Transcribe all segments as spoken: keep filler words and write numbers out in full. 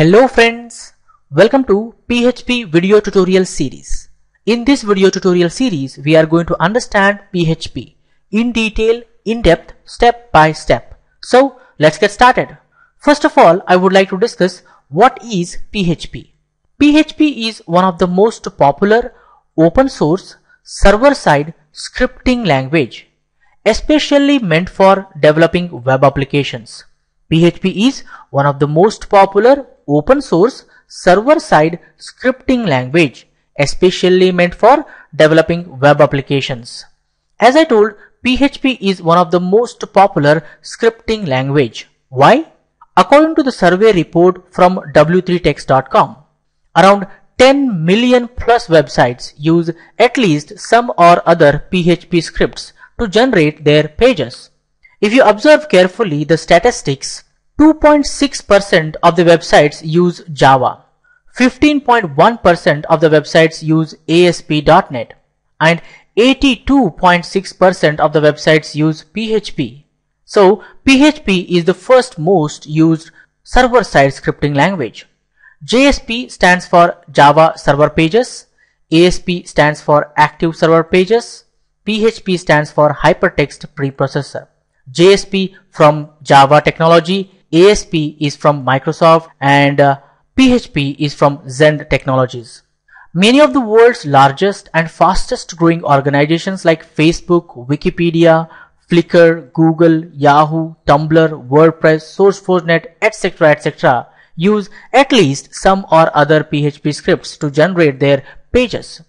Hello friends, welcome to P H P video tutorial series. In this video tutorial series, we are going to understand P H P in detail, in depth, step by step. So let's get started. First of all, I would like to discuss what is P H P. P H P is one of the most popular open source server-side scripting language, especially meant for developing web applications. P H P is one of the most popular open source server-side scripting language, especially meant for developing web applications. As I told, P H P is one of the most popular scripting language. Why? According to the survey report from W three techs dot com, around ten million plus websites use at least some or other P H P scripts to generate their pages. If you observe carefully the statistics, two point six percent of the websites use Java, fifteen point one percent of the websites use A S P dot net, and eighty-two point six percent of the websites use P H P. So, P H P is the first most used server-side scripting language. J S P stands for Java Server Pages, A S P stands for Active Server Pages, P H P stands for Hypertext Preprocessor. J S P from Java Technology, A S P is from Microsoft, and uh, P H P is from Zend Technologies. Many of the world's largest and fastest growing organizations like Facebook, Wikipedia, Flickr, Google, Yahoo, Tumblr, WordPress, SourceForge dot net, et cetera et cetera use at least some or other P H P scripts to generate their pages.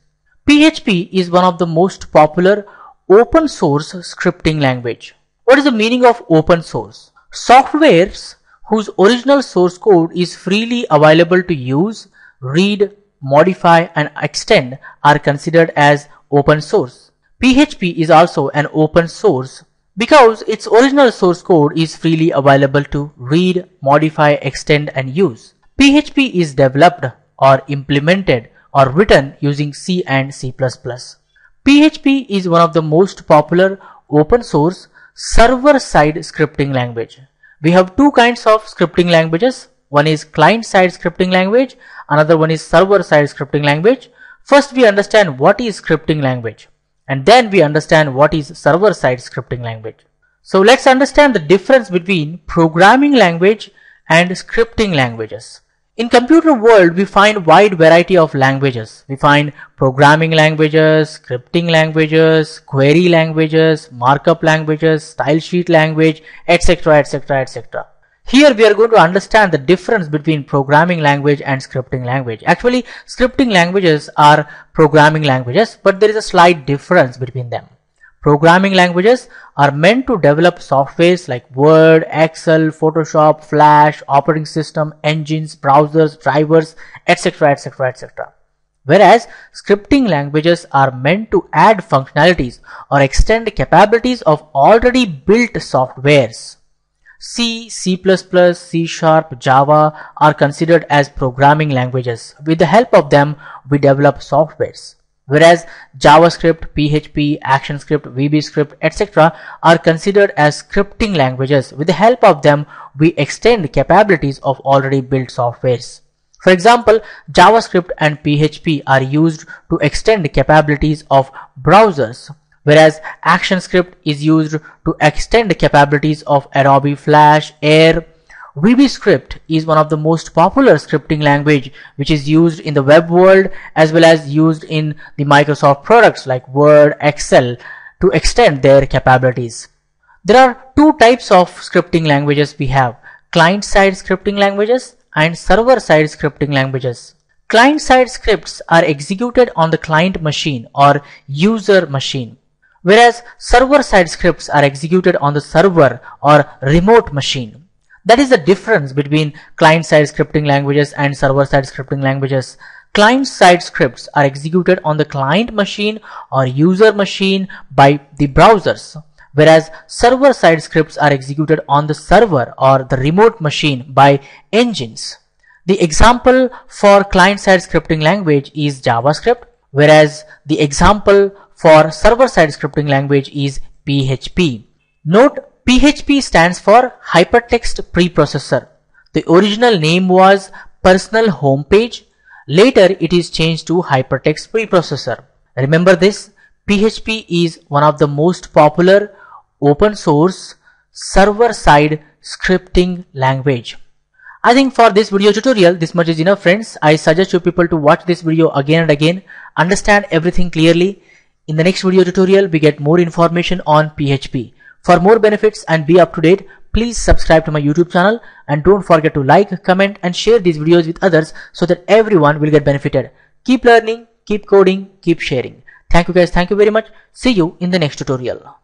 P H P is one of the most popular open source scripting language. What is the meaning of open source? Softwares whose original source code is freely available to use, read, modify and extend are considered as open source. P H P is also an open source because its original source code is freely available to read, modify, extend and use. P H P is developed or implemented or written using C and C plus plus. P H P is one of the most popular open source server-side scripting language. We have two kinds of scripting languages. One is client-side scripting language, another one is server-side scripting language. First we understand what is scripting language, and then we understand what is server-side scripting language. So let's understand the difference between programming language and scripting languages. In computer world, we find wide variety of languages. We find programming languages, scripting languages, query languages, markup languages, stylesheet language, et cetera et cetera et cetera. Here we are going to understand the difference between programming language and scripting language. Actually, scripting languages are programming languages, but there is a slight difference between them. Programming languages are meant to develop softwares like Word, Excel, Photoshop, Flash, operating system, engines, browsers, drivers, et cetera et cetera et cetera. Whereas scripting languages are meant to add functionalities or extend the capabilities of already built softwares. C, C plus plus, C sharp, Java are considered as programming languages. With the help of them, we develop softwares. Whereas JavaScript, P H P, ActionScript, VBScript, et cetera are considered as scripting languages. With the help of them, we extend the capabilities of already built softwares. For example, JavaScript and P H P are used to extend the capabilities of browsers, whereas ActionScript is used to extend the capabilities of Adobe Flash, Air. VBScript is one of the most popular scripting language which is used in the web world as well as used in the Microsoft products like Word, Excel to extend their capabilities. There are two types of scripting languages we have, client-side scripting languages and server-side scripting languages. Client-side scripts are executed on the client machine or user machine, whereas server-side scripts are executed on the server or remote machine. That is the difference between client-side scripting languages and server-side scripting languages. Client-side scripts are executed on the client machine or user machine by the browsers, whereas server-side scripts are executed on the server or the remote machine by engines. The example for client-side scripting language is JavaScript, whereas the example for server-side scripting language is P H P. Note, P H P stands for Hypertext Preprocessor. The original name was personal home page. Later it is changed to hypertext preprocessor. Remember this, P H P is one of the most popular open source server-side scripting language. I think for this video tutorial this much is enough, friends. I suggest you people to watch this video again and again, understand everything clearly. In the next video tutorial we get more information on P H P. For more benefits and be up to date, please subscribe to my YouTube channel and don't forget to like, comment and share these videos with others so that everyone will get benefited. Keep learning, keep coding, keep sharing. Thank you guys, thank you very much. See you in the next tutorial.